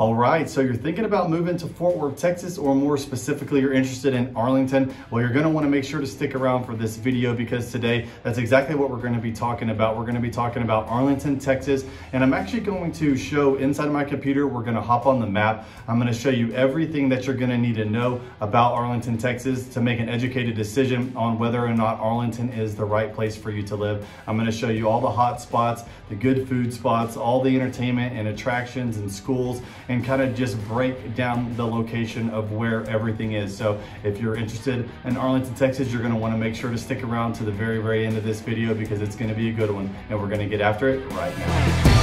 All right, so you're thinking about moving to Fort Worth, Texas, or more specifically, you're interested in Arlington. Well, you're gonna wanna make sure to stick around for this video because today, that's exactly what we're gonna be talking about. We're gonna be talking about Arlington, Texas, and I'm actually going to show inside of my computer, we're gonna hop on the map. I'm gonna show you everything that you're gonna need to know about Arlington, Texas to make an educated decision on whether or not Arlington is the right place for you to live. I'm gonna show you all the hot spots, the good food spots, all the entertainment and attractions and schools, and kind of just break down the location of where everything is. So if you're interested in Arlington, Texas, you're gonna wanna make sure to stick around to the very, very end of this video because it's gonna be a good one and we're gonna get after it right now.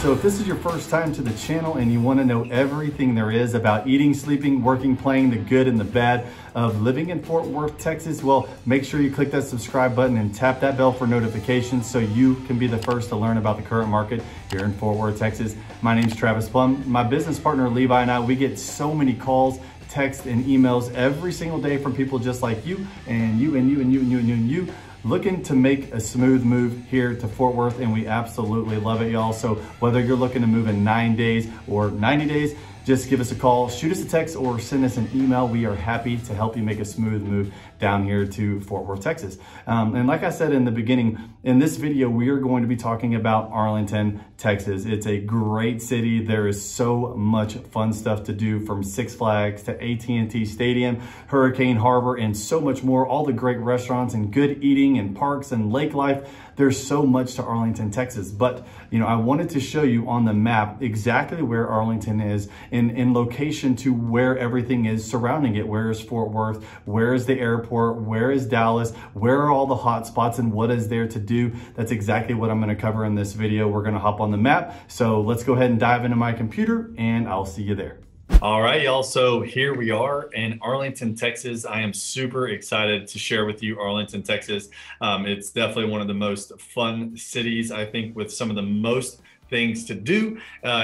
So if this is your first time to the channel and you want to know everything there is about eating, sleeping, working, playing, the good and the bad of living in Fort Worth, Texas, well, make sure you click that subscribe button and tap that bell for notifications so you can be the first to learn about the current market here in Fort Worth, Texas. My name's Travis Plum. My business partner, Levi, and I, we get so many calls, texts, and emails every single day from people just like you and you and you and you and you and you and you. Looking to make a smooth move here to Fort Worth, and we absolutely love it, y'all. So whether you're looking to move in 9 days or 90 days, just give us a call, shoot us a text, or send us an email. We are happy to help you make a smooth move down here to Fort Worth, Texas. And like I said in the beginning, in this video, we are going to be talking about Arlington, Texas. It's a great city. There is so much fun stuff to do, from Six Flags to AT&T Stadium, Hurricane Harbor, and so much more. All the great restaurants and good eating and parks and lake life. There's so much to Arlington, Texas. But, you know, I wanted to show you on the map exactly where Arlington is in location to where everything is surrounding it. Where is Fort Worth? Where is the airport? Where is Dallas? Where are all the hot spots and what is there to do? That's exactly what I'm going to cover in this video. We're going to hop on the map. So let's go ahead and dive into my computer and I'll see you there. All right, y'all. So here we are in Arlington, Texas. I am super excited to share with you Arlington, Texas. It's definitely one of the most fun cities, I think, with some of the most things to do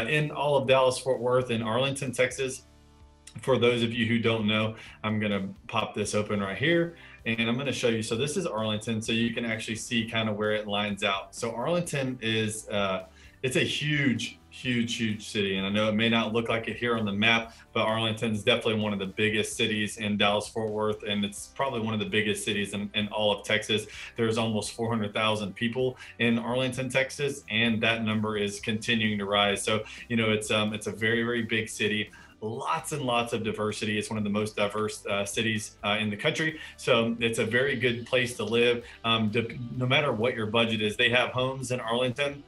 in all of Dallas, Fort Worth, and Arlington, Texas. For those of you who don't know, I'm gonna pop this open right here and I'm gonna show you. So this is Arlington, so you can actually see kind of where it lines out. So Arlington is, it's a huge, huge, huge city. And I know it may not look like it here on the map, but Arlington is definitely one of the biggest cities in Dallas, Fort Worth. And it's probably one of the biggest cities in all of Texas. There's almost 400,000 people in Arlington, Texas, and that number is continuing to rise. So, you know, it's a very, very big city. Lots and lots of diversity. It's one of the most diverse cities in the country. So it's a very good place to live. No matter what your budget is, they have homes in Arlington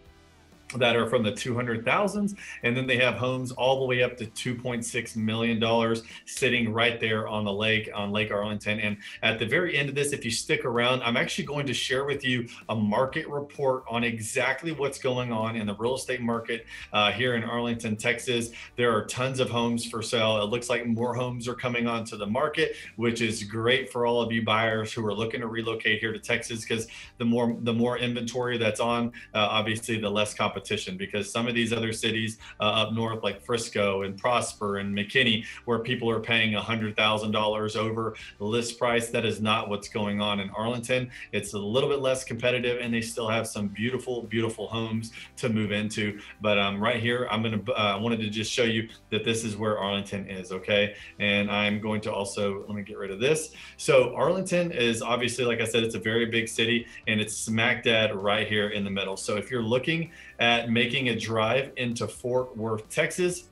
that are from the 200,000s, and then they have homes all the way up to $2.6 million sitting right there on the lake, on Lake Arlington. And at the very end of this, if you stick around, I'm actually going to share with you a market report on exactly what's going on in the real estate market here in Arlington, Texas. There are tons of homes for sale. It looks like more homes are coming onto the market, which is great for all of you buyers who are looking to relocate here to Texas, because the more inventory that's on, obviously the less competition. Because some of these other cities up north, like Frisco and Prosper and McKinney, where people are paying $100,000 over the list price, that is not what's going on in Arlington. It's a little bit less competitive, and they still have some beautiful, beautiful homes to move into. But right here, I wanted to just show you that this is where Arlington is, okay? And I'm going to also, let me get rid of this. So Arlington is obviously, like I said, it's a very big city, and it's smack dab right here in the middle. So if you're looking at making a drive into Fort Worth, Texas,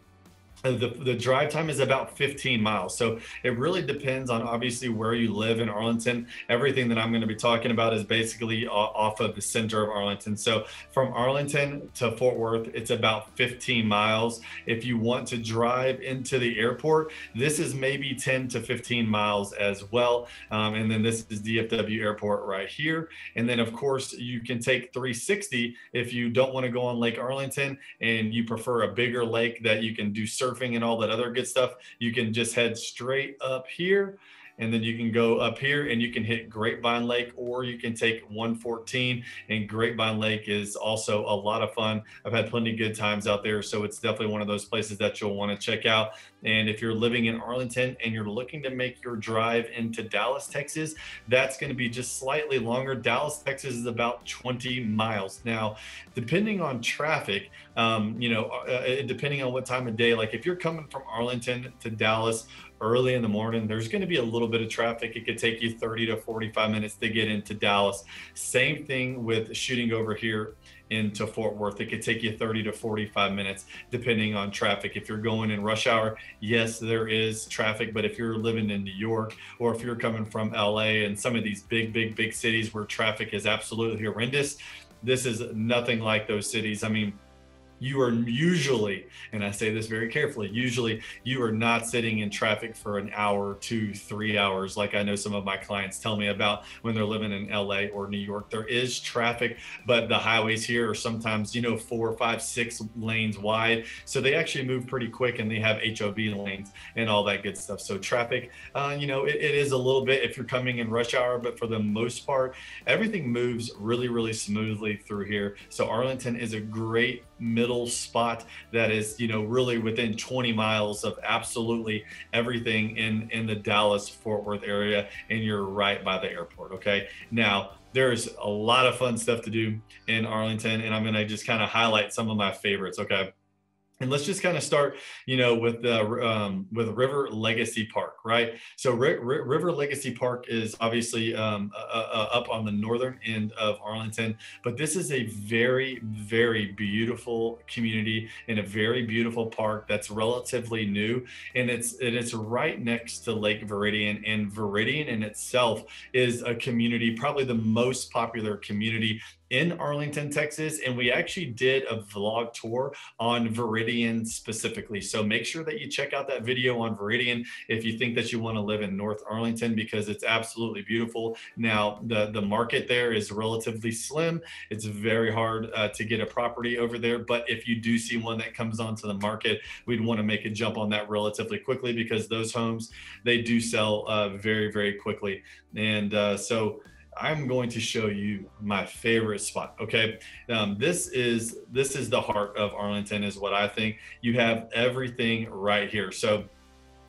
the drive time is about 15 miles. So it really depends on obviously where you live in Arlington. Everything that I'm going to be talking about is basically off of the center of Arlington. So from Arlington to Fort Worth, it's about 15 miles. If you want to drive into the airport, this is maybe 10 to 15 miles as well. And then this is DFW Airport right here. And then of course you can take 360 if you don't want to go on Lake Arlington and you prefer a bigger lake that you can do surfing and all that other good stuff. You can just head straight up here And then you can go up here and you can hit Grapevine Lake, or you can take 114, and Grapevine Lake is also a lot of fun. I've had plenty of good times out there, so it's definitely one of those places that you'll want to check out. And if you're living in Arlington and you're looking to make your drive into Dallas, Texas, that's going to be just slightly longer. Dallas, Texas is about 20 miles. Now, depending on traffic, depending on what time of day, like if you're coming from Arlington to Dallas early in the morning, there's going to be a little bit of traffic. It could take you 30 to 45 minutes to get into Dallas. Same thing with shooting over here into Fort Worth. It could take you 30 to 45 minutes depending on traffic. If you're going in rush hour, yes, there is traffic, but if you're living in New York or if you're coming from LA and some of these big cities where traffic is absolutely horrendous, this is nothing like those cities. I mean, you are usually, and I say this very carefully, usually you are not sitting in traffic for an hour, 2, 3 hours, like I know some of my clients tell me about when they're living in LA or New York. There is traffic, but the highways here are sometimes, 4, 5, 6 lanes wide. So they actually move pretty quick, and they have HOV lanes and all that good stuff. So traffic, it is a little bit if you're coming in rush hour, but for the most part, everything moves really, really smoothly through here. So Arlington is a great middle spot that is, really within 20 miles of absolutely everything in the Dallas-Fort Worth area, and you're right by the airport, okay? Now, there's a lot of fun stuff to do in Arlington, and I'm gonna just kind of highlight some of my favorites, okay? And let's just kind of start, with River Legacy Park, right? So River Legacy Park is obviously up on the northern end of Arlington, but this is a very, very beautiful community and a very beautiful park that's relatively new, and it's right next to Lake Viridian. And Viridian in itself is a community, probably the most popular community in Arlington, Texas, and we actually did a vlog tour on Viridian specifically. So make sure that you check out that video on Viridian if you think that you want to live in North Arlington, because it's absolutely beautiful. Now, the market there is relatively slim. It's very hard to get a property over there, but if you do see one that comes onto the market, we'd want to make a jump on that relatively quickly, because those homes, they do sell very, very quickly. And so I'm going to show you my favorite spot, okay? This is the heart of Arlington, is what I think. You have everything right here. So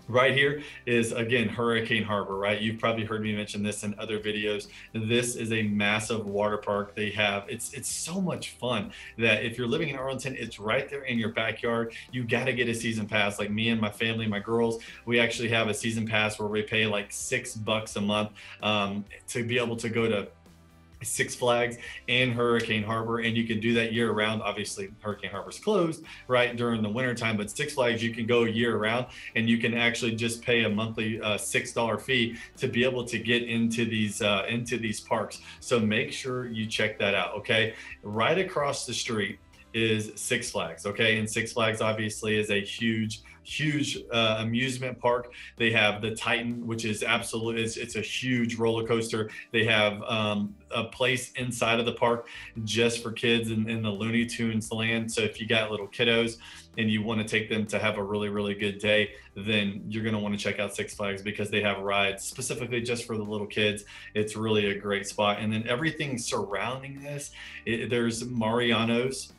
right here is, again, Hurricane Harbor, right? You've probably heard me mention this in other videos. This is a massive water park they have. It's so much fun that if you're living in Arlington, it's right there in your backyard. You got to get a season pass. Like me and my family, my girls, we actually have a season pass where we pay like $6 a month to be able to go to Six Flags and Hurricane Harbor, and you can do that year round. Obviously, Hurricane Harbor's closed right during the winter time, but Six Flags you can go year round, and you can actually just pay a monthly $6 fee to be able to get into these parks. So make sure you check that out. Okay, right across the street is Six Flags, okay? And Six Flags obviously is a huge amusement park. They have the Titan, which is absolutely, it's a huge roller coaster. They have a place inside of the park just for kids in the Looney Tunes land. So if you got little kiddos and you want to take them to have a really, really good day, then you're going to want to check out Six Flags, because they have rides specifically just for the little kids. It's really a great spot. And then everything surrounding this, there's Mariano's,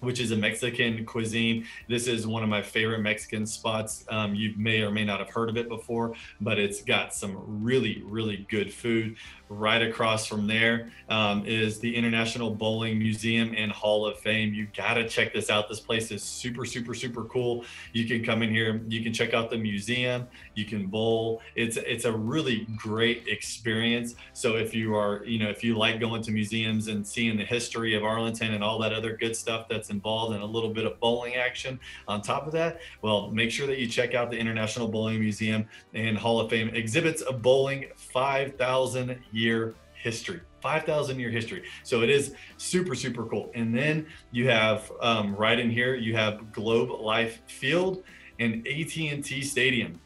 which is a Mexican cuisine. This is one of my favorite Mexican spots. You may or may not have heard of it before, but it's got some really, really good food. Right across from there is the International Bowling Museum and Hall of Fame. You gotta check this out. This place is super, super, super cool. You can come in here, you can check out the museum, you can bowl. It's a really great experience. So if you are, if you like going to museums and seeing the history of Arlington and all that other good stuff that's involved in a little bit of bowling action on top of that, well, make sure that you check out the International Bowling Museum and Hall of Fame. Exhibits of bowling 5,000 year history, 5,000-year history. So it is super, super cool. And then you have right in here, you have Globe Life Field and AT&T Stadium.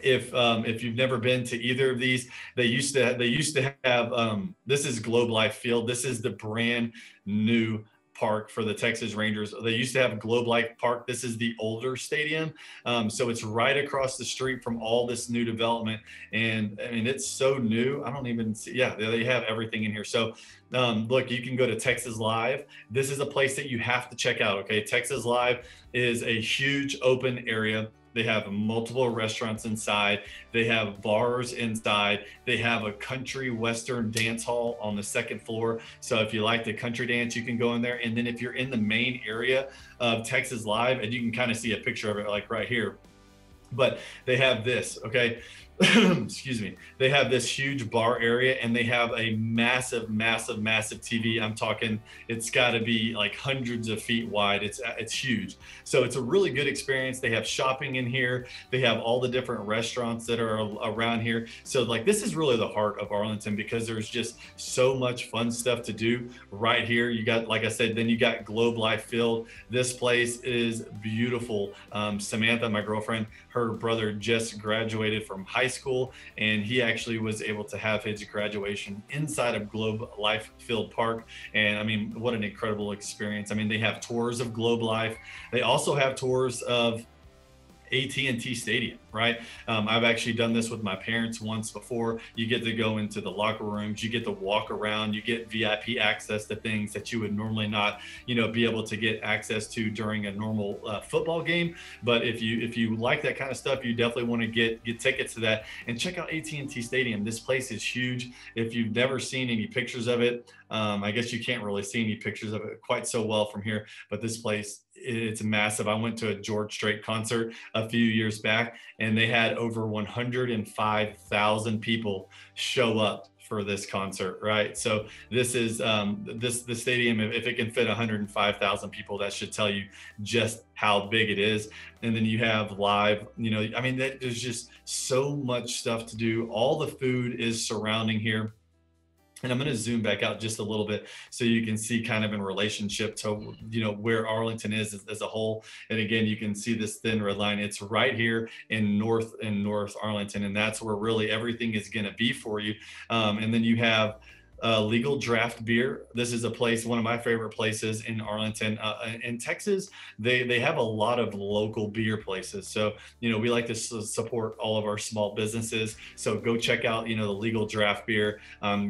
If you've never been to either of these, they used to have, this is Globe Life Field. This is the brand new Park for the Texas Rangers. They used to have Globe Life Park. This is the older stadium. So it's right across the street from all this new development. And I mean, it's so new. I don't even see, yeah, they have everything in here. So look, you can go to Texas Live. This is a place that you have to check out, okay? Texas Live is a huge open area. They have multiple restaurants inside. They have bars inside. They have a country western dance hall on the second floor. So if you like the country dance, you can go in there. And then if you're in the main area of Texas Live, and you can kind of see a picture of it like right here, but they have this, okay? Excuse me. They have this huge bar area, and they have a massive, massive, massive TV. I'm talking, it's got to be like hundreds of feet wide. It's huge. So it's a really good experience. They have shopping in here. They have all the different restaurants that are around here. So like, this is really the heart of Arlington, because there's just so much fun stuff to do right here. You got, like I said, then you got Globe Life Field. This place is beautiful. Samantha, my girlfriend, her brother just graduated from high school, and he actually was able to have his graduation inside of Globe Life Field Park. And I mean, what an incredible experience. I mean, they have tours of Globe Life. They also have tours of AT&T Stadium, right? I've actually done this with my parents once before. You get to go into the locker rooms, you get to walk around, you get VIP access to things that you would normally not, you know, be able to get access to during a normal football game. But if you like that kind of stuff, you definitely want to get tickets to that and check out AT&T Stadium. This place is huge. If you've never seen any pictures of it, I guess you can't really see any pictures of it quite so well from here, but this place, it's massive. I went to a George Strait concert a few years back, and they had over 105,000 people show up for this concert, right? So this is the stadium. If it can fit 105,000 people, that should tell you just how big it is. And then you have live, you know, I mean, there's just so much stuff to do. All the food is surrounding here. And I'm going to zoom back out just a little bit so you can see kind of in relationship to, you know, where Arlington is as a whole. And again, you can see this thin red line. It's right here in North Arlington. And that's where really everything is going to be for you. And then you have Legal Draft Beer. This is a place, one of my favorite places in Arlington. In Texas, they have a lot of local beer places. So, you know, we like to support all of our small businesses. So go check out, you know, the Legal Draft Beer,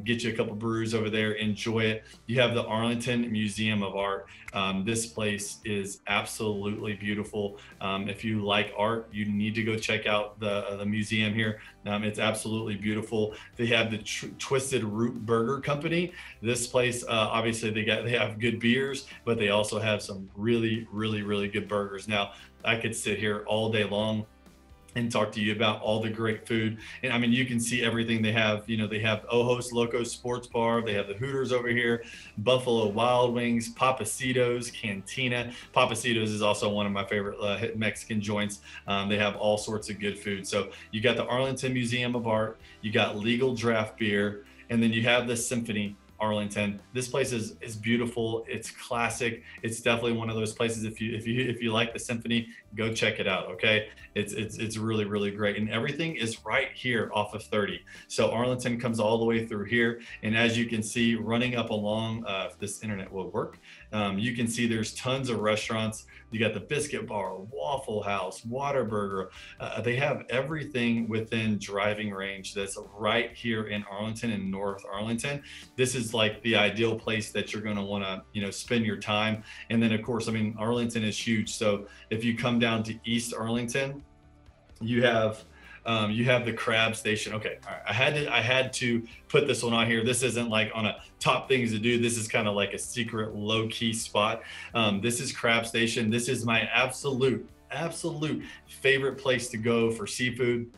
get you a couple brews over there, enjoy it. You have the Arlington Museum of Art. This place is absolutely beautiful. If you like art, you need to go check out the museum here. It's absolutely beautiful. They have the Twisted Root Burger Company. This place, obviously, they have good beers, but they also have some really, really, really good burgers. Now, I could sit here all day long and talk to you about all the great food. And I mean, you can see everything they have. You know, they have Ojos Locos Sports Bar. They have the Hooters over here, Buffalo Wild Wings, Papacitos Cantina. Papacitos is also one of my favorite Mexican joints. They have all sorts of good food. So you got the Arlington Museum of Art, you got Legal Draft Beer, and then you have the Symphony Arlington. This place is beautiful. It's classic. It's definitely one of those places. If you like the symphony, go check it out. Okay, it's really, really great, and everything is right here off of 30. So Arlington comes all the way through here, and as you can see, running up along, if this internet will work, you can see there's tons of restaurants. You got the Biscuit Bar, Waffle House, Whataburger. They have everything within driving range that's right here in Arlington, in North Arlington. This is like the ideal place that you're going to want to, you know, spend your time. And then, of course, I mean, Arlington is huge. So if you come down to East Arlington, you have the Crab Station. Okay, all right. I had to put this one on here. This isn't like on a top things to do. This is kind of like a secret low key spot. This is Crab Station. This is my absolute favorite place to go for seafood.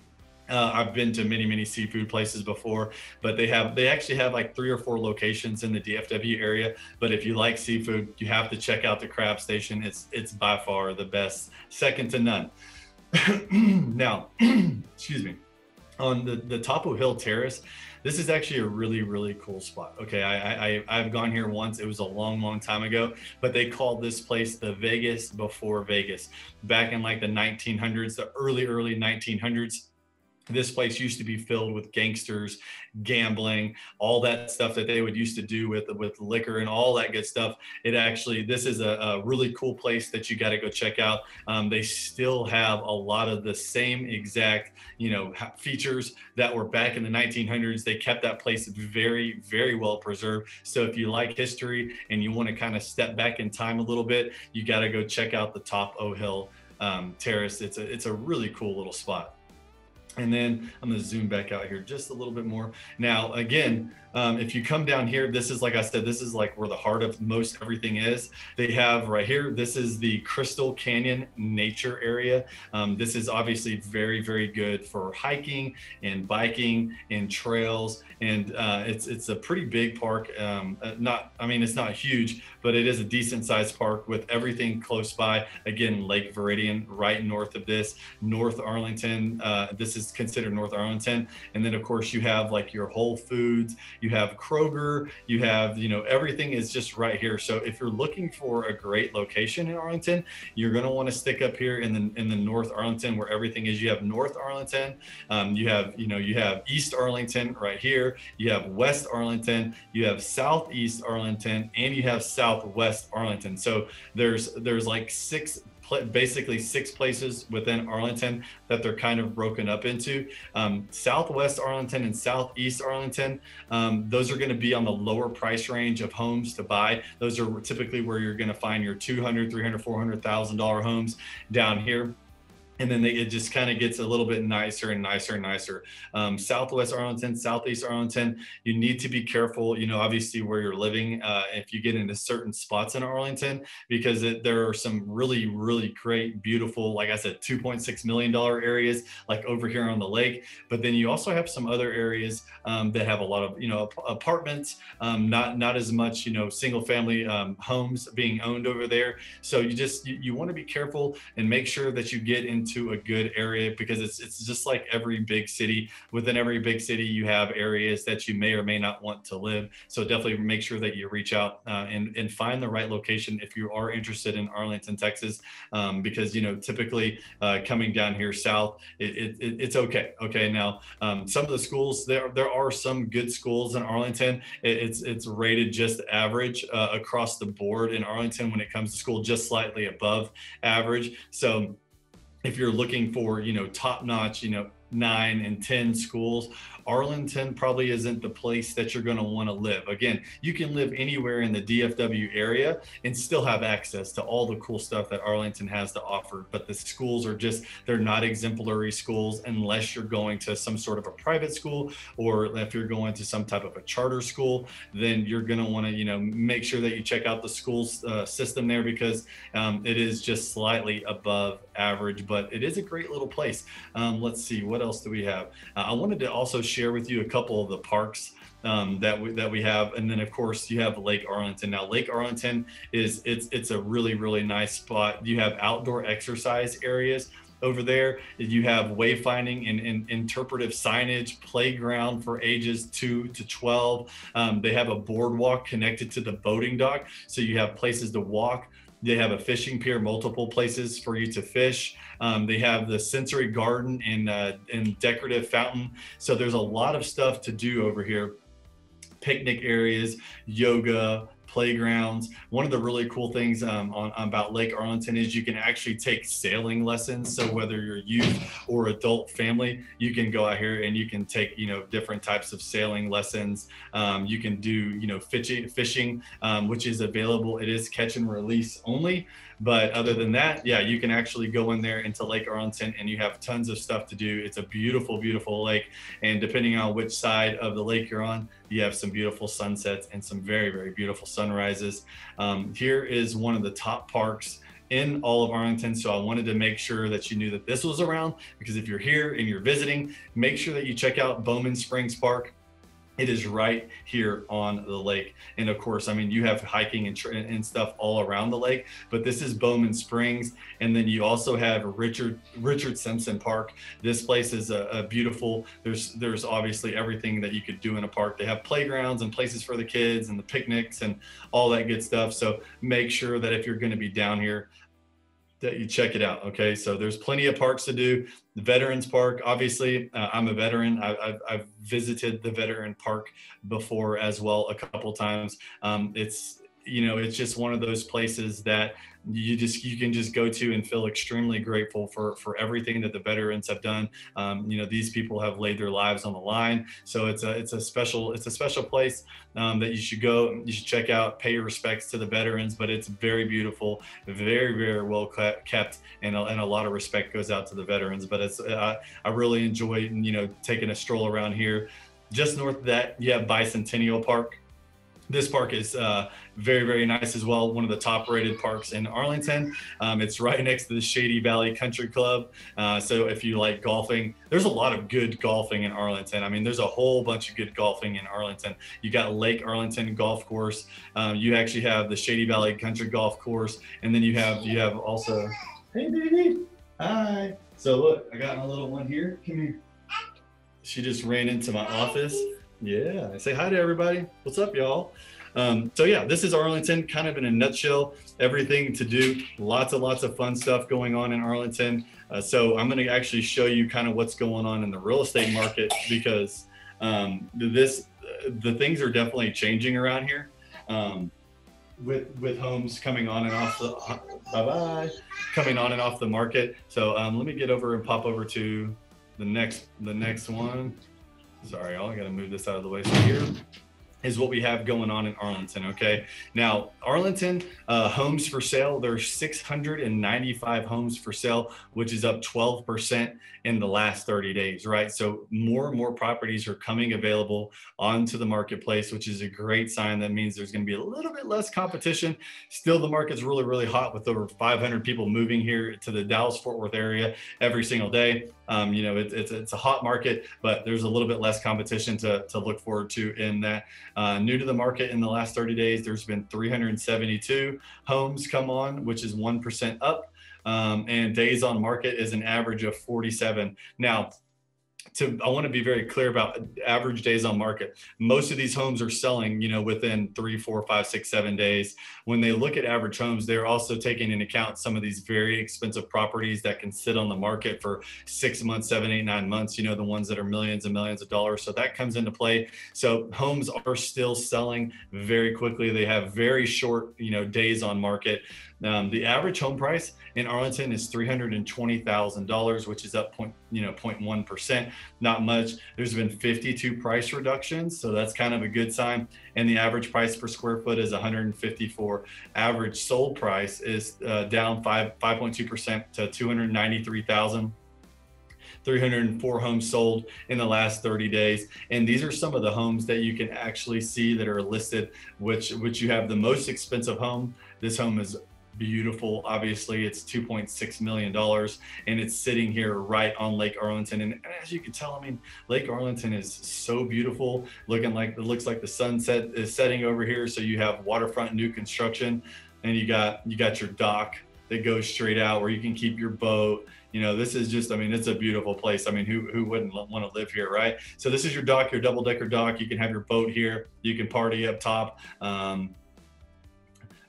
I've been to many seafood places before, but they actually have like 3 or 4 locations in the DFW area. But if you like seafood, you have to check out the Crab Station. It's by far the best, second to none. Now, excuse me, on the Topo Hill Terrace, this is actually a really, really cool spot. Okay, I've gone here once. It was a long, long time ago, but they called this place the Vegas before Vegas. Back in like the 1900s, the early 1900s. This place used to be filled with gangsters, gambling, all that stuff that they would used to do with liquor and all that good stuff. It actually, this is a really cool place that you got to go check out. They still have a lot of the same exact, you know, features that were back in the 1900s. They kept that place very, very well preserved. So if you like history and you want to kind of step back in time a little bit, you got to go check out the Top O Hill Terrace. It's a really cool little spot. And then I'm going to zoom back out here just a little bit more. Now, again, if you come down here, this is, like I said, this is like where the heart of most everything is. They have right here, this is the Crystal Canyon nature area. This is obviously very, very good for hiking and biking and trails. And it's a pretty big park. It's not huge, but it is a decent sized park with everything close by. Again, Lake Viridian right north of this, North Arlington. This is considered North Arlington. And then of course you have like your Whole Foods, you have Kroger, you have, you know, everything is just right here. So if you're looking for a great location in Arlington, you're going to want to stick up here in the North Arlington where everything is. You have North Arlington, you have East Arlington right here, you have West Arlington, you have Southeast Arlington, and you have Southwest Arlington. So there's like basically six places within Arlington that they're kind of broken up into. Southwest Arlington and Southeast Arlington, those are going to be on the lower price range of homes to buy. Those are typically where you're going to find your $200,000, $300,000, $400,000 homes down here. And then it just kind of gets a little bit nicer and nicer and nicer. Southwest Arlington, Southeast Arlington, you need to be careful, you know, obviously where you're living if you get into certain spots in Arlington, because there are some really, really great, beautiful, like I said, $2.6 million areas, like over here on the lake. But then you also have some other areas that have a lot of, you know, apartments, not as much, you know, single family homes being owned over there. So you want to be careful and make sure that you get into to a good area, because it's just like every big city. Within every big city, you have areas that you may or may not want to live. So definitely make sure that you reach out and find the right location if you are interested in Arlington, Texas, because, you know, typically coming down here south, it's okay. Okay, now some of the schools, there are some good schools in Arlington. It's rated just average across the board in Arlington when it comes to school, just slightly above average. So if you're looking for, you know, top-notch, you know, 9 and 10 schools, Arlington probably isn't the place that you're going to want to live. Again, you can live anywhere in the DFW area and still have access to all the cool stuff that Arlington has to offer, but the schools are just, they're not exemplary schools unless you're going to some sort of a private school, or if you're going to some type of a charter school, then you're going to want to, you know, make sure that you check out the school's system there, because it is just slightly above average, but it is a great little place. Let's see, what else do we have? I wanted to also share with you a couple of the parks that we have, and then of course you have Lake Arlington. Now Lake Arlington is it's a really, really nice spot. You have outdoor exercise areas over there. You have wayfinding and interpretive signage, playground for ages 2 to 12. They have a boardwalk connected to the boating dock, so you have places to walk. They have a fishing pier, multiple places for you to fish. They have the sensory garden and decorative fountain. So there's a lot of stuff to do over here. Picnic areas, yoga, playgrounds. One of the really cool things about Lake Arlington is you can actually take sailing lessons. So whether you're youth or adult family, you can go out here and you can take, you know, different types of sailing lessons. You can do, you know, fishing, which is available. It is catch and release only. But other than that, yeah, you can actually go in there into Lake Arlington and you have tons of stuff to do. It's a beautiful, beautiful lake. And depending on which side of the lake you're on, you have some beautiful sunsets and some very, very beautiful sunrises. Here is one of the top parks in all of Arlington. So I wanted to make sure that you knew that this was around, because if you're here and you're visiting, make sure that you check out Bowman Springs Park. It is right here on the lake. And of course, I mean, you have hiking and stuff all around the lake, but this is Bowman Springs. And then you also have Richard Simpson Park. This place is a beautiful, there's obviously everything that you could do in a park. They have playgrounds and places for the kids and the picnics and all that good stuff. So make sure that if you're gonna be down here, that you check it out. Okay, so there's plenty of parks to do. The Veterans Park, obviously, I'm a veteran. I've visited the Veteran Park before as well a couple times. It's, you know, it's just one of those places that you can just go to and feel extremely grateful for everything that the veterans have done. You know, these people have laid their lives on the line. So it's a special place that you should go. You should check out, pay your respects to the veterans, but it's very beautiful, very, very well kept. And a lot of respect goes out to the veterans, but it's, I really enjoy, you know, taking a stroll around here. Just north of that, you have Bicentennial Park. This park is very, very nice as well. One of the top rated parks in Arlington. It's right next to the Shady Valley Country Club. So if you like golfing, there's a lot of good golfing in Arlington. I mean, there's a whole bunch of good golfing in Arlington. You got Lake Arlington Golf Course. You actually have the Shady Valley Country Golf Course. And then you have also, hey baby, hi. So look, I got my little one here, come here. She just ran into my office. Yeah, say hi to everybody. What's up, y'all? So yeah, this is Arlington kind of in a nutshell, everything to do, lots of fun stuff going on in Arlington. So I'm going to actually show you kind of what's going on in the real estate market, because the things are definitely changing around here with homes coming on and off the coming on and off the market. So let me get over and pop over to the next one. Sorry, I gotta move this out of the way. So here is what we have going on in Arlington, okay? Now, Arlington homes for sale, there's 695 homes for sale, which is up 12% in the last 30 days, right? So more and more properties are coming available onto the marketplace, which is a great sign. That means there's gonna be a little bit less competition. Still, the market's really, really hot with over 500 people moving here to the Dallas-Fort Worth area every single day. You know, it's a hot market, but there's a little bit less competition to look forward to in that. New to the market in the last 30 days, there's been 372 homes come on, which is 1% up. And days on market is an average of 47. Now, I want to be very clear about average days on market. Most of these homes are selling, you know, within 3, 4, 5, 6, 7 days. When they look at average homes, they're also taking into account some of these very expensive properties that can sit on the market for 6 months, 7, 8, 9 months, you know, the ones that are millions and millions of dollars. So that comes into play. So homes are still selling very quickly. They have very short, you know, days on market. The average home price in Arlington is $320,000, which is up 0.1%. Not much. There's been 52 price reductions, so that's kind of a good sign. And the average price per square foot is $154. Average sold price is down 5.2% to $293,000. 304 homes sold in the last 30 days. And these are some of the homes that you can actually see that are listed, which you have the most expensive home. This home is beautiful. Obviously, it's $2.6 million and it's sitting here right on Lake Arlington. And as you can tell, I mean, Lake Arlington is so beautiful. It looks like the sunset is setting over here. So you have waterfront new construction, and you got your dock that goes straight out where you can keep your boat. You know, this is just, I mean, it's a beautiful place. I mean, who wouldn't want to live here, right? So this is your dock, your double-decker dock. You can have your boat here. You can party up top.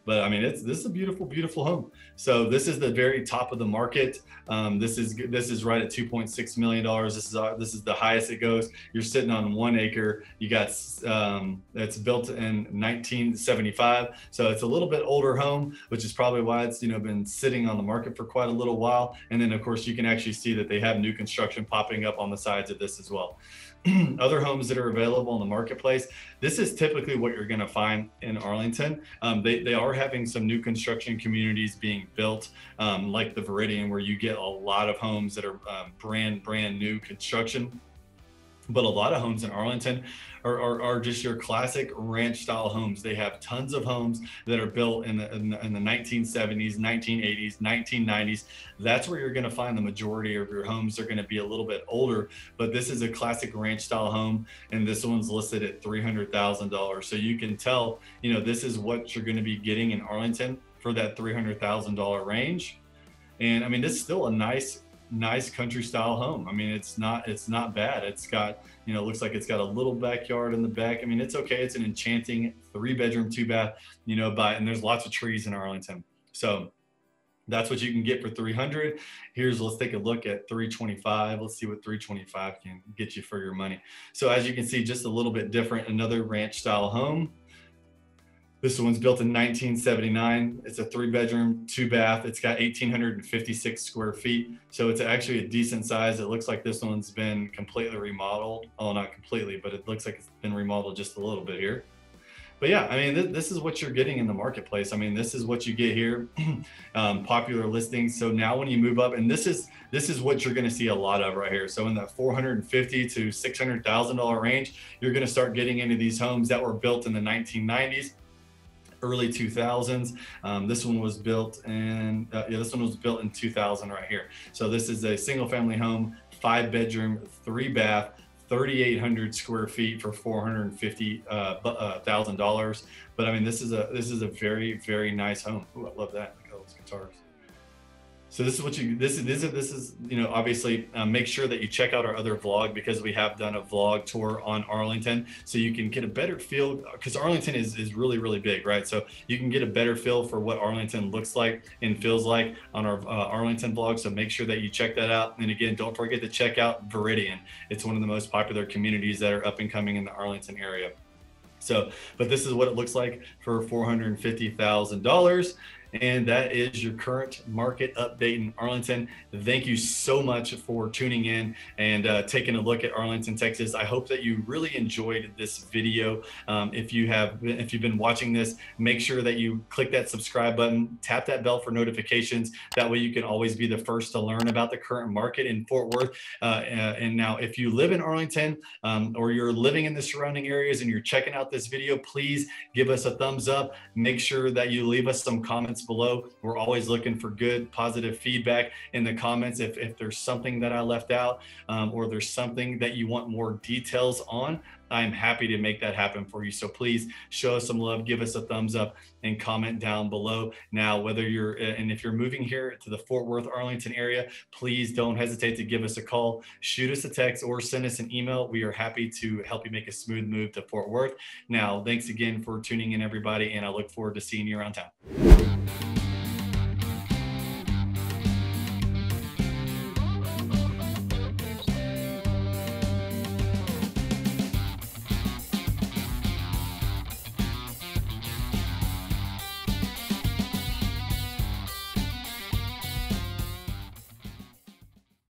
But I mean, this is a beautiful, beautiful home. So this is the very top of the market. This is right at $2.6 million. This is the highest it goes. You're sitting on 1 acre. You got, it's built in 1975. So it's a little bit older home, which is probably why it's, you know, been sitting on the market for quite a little while. And then of course you can actually see that they have new construction popping up on the sides of this as well. Other homes that are available in the marketplace, this is typically what you're going to find in Arlington. They are having some new construction communities being built, like the Viridian, where you get a lot of homes that are brand new construction. But a lot of homes in Arlington are just your classic ranch style homes. They have tons of homes that are built in the 1970s, 1980s, 1990s. That's where you're going to find the majority of your homes. They're going to be a little bit older, but this is a classic ranch style home, and this one's listed at $300,000. So you can tell, you know, this is what you're going to be getting in Arlington for that $300,000 range. And I mean, it's still a nice country style home. I mean, it's not bad. It's got, you know, it looks like it's got a little backyard in the back. I mean, it's okay. It's an enchanting 3-bedroom, 2-bath, you know, and there's lots of trees in Arlington. So That's what you can get for 300. Let's take a look at 325. Let's see what 325 can get you for your money. So as you can see, just a little bit different, another ranch style home. This one's built in 1979. It's a 3-bedroom, 2-bath. It's got 1,856 square feet. So it's actually a decent size. It looks like this one's been completely remodeled. Oh, not completely, but it looks like it's been remodeled just a little bit here. But yeah, I mean, this is what you're getting in the marketplace. I mean, this is what you get here, popular listings. So now when you move up, and this is what you're gonna see a lot of right here. So in that $450,000 to $600,000 range, you're gonna start getting into these homes that were built in the 1990s, early 2000s. This one was built in, this one was built in 2000 right here. So this is a single family home, 5-bedroom, 3-bath, 3,800 square feet for $450,000. But I mean, this is a very, very nice home. Ooh, I love that. Look at those guitars. So this is what you, this is, you know, obviously make sure that you check out our other vlog, because we have done a vlog tour on Arlington, so you can get a better feel, because Arlington is really, really big, right? So you can get a better feel for what Arlington looks like and feels like on our Arlington vlog. So make sure that you check that out. And again, don't forget to check out Viridian. It's one of the most popular communities that are up and coming in the Arlington area. So, but this is what it looks like for $450,000. And that is your current market update in Arlington. Thank you so much for tuning in and taking a look at Arlington, Texas. I hope that you really enjoyed this video. If you've been watching this, make sure that you click that subscribe button, tap that bell for notifications. That way you can always be the first to learn about the current market in Fort Worth. And now if you live in Arlington or you're living in the surrounding areas and you're checking out this video, please give us a thumbs up. Make sure that you leave us some comments below. We're always looking for good, positive feedback in the comments. If there's something that I left out or there's something that you want more details on, I'm happy to make that happen for you. So please show us some love, give us a thumbs up, and comment down below. Now, whether you're, and if you're moving here to the Fort Worth, Arlington area, please don't hesitate to give us a call, shoot us a text, or send us an email. We are happy to help you make a smooth move to Fort Worth. Now, thanks again for tuning in, everybody, and I look forward to seeing you around town.